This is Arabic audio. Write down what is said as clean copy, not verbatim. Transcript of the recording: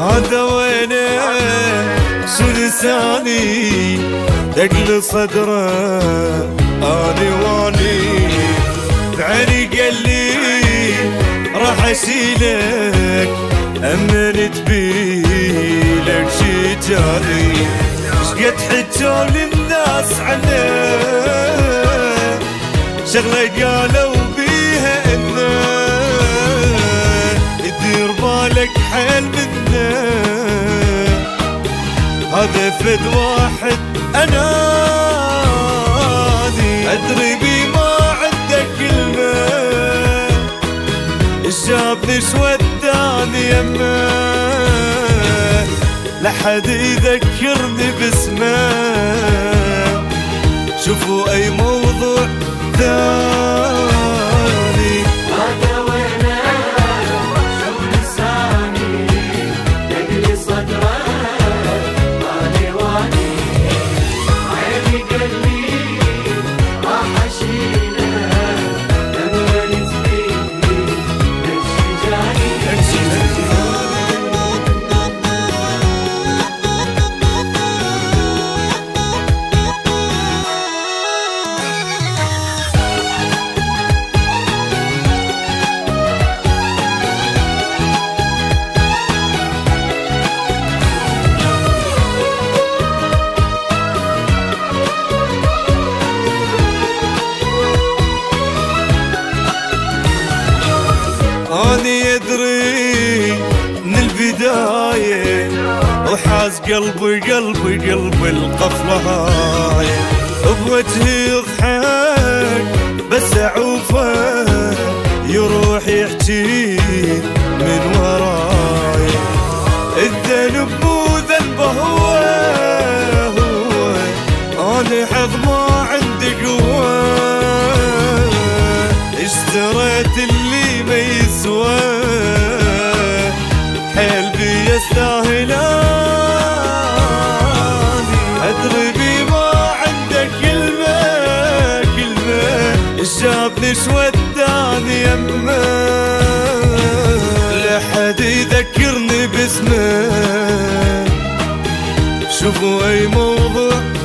هذا وينه شو لساني دقل صدره اني واني بعيني قلي راح اشيلك امنت بيلك شي جاني شقد حجول الناس عنه شغله قالوا بيها انه دير بالك حيل بدنا هذا فد واحد انا ادري بي ما عندك كلمه شافني شوداني يمه لحد يذكرني باسمه شوفوا اي موضوع ثاني أني أدري من البداية وحاز قلبي قلبي القفلة هاي بوجهي يضحك بس أعوفه يروح يحكي من وراي الذنب مو ذنبه هو أنا حظ ما عندي قوة اشتريت اللي ما يسوى حلبي يستاهلاني ادري بي ما عندك كلمة شافني شوداني يمه لحد يذكرني باسمه شوفوا اي موضوع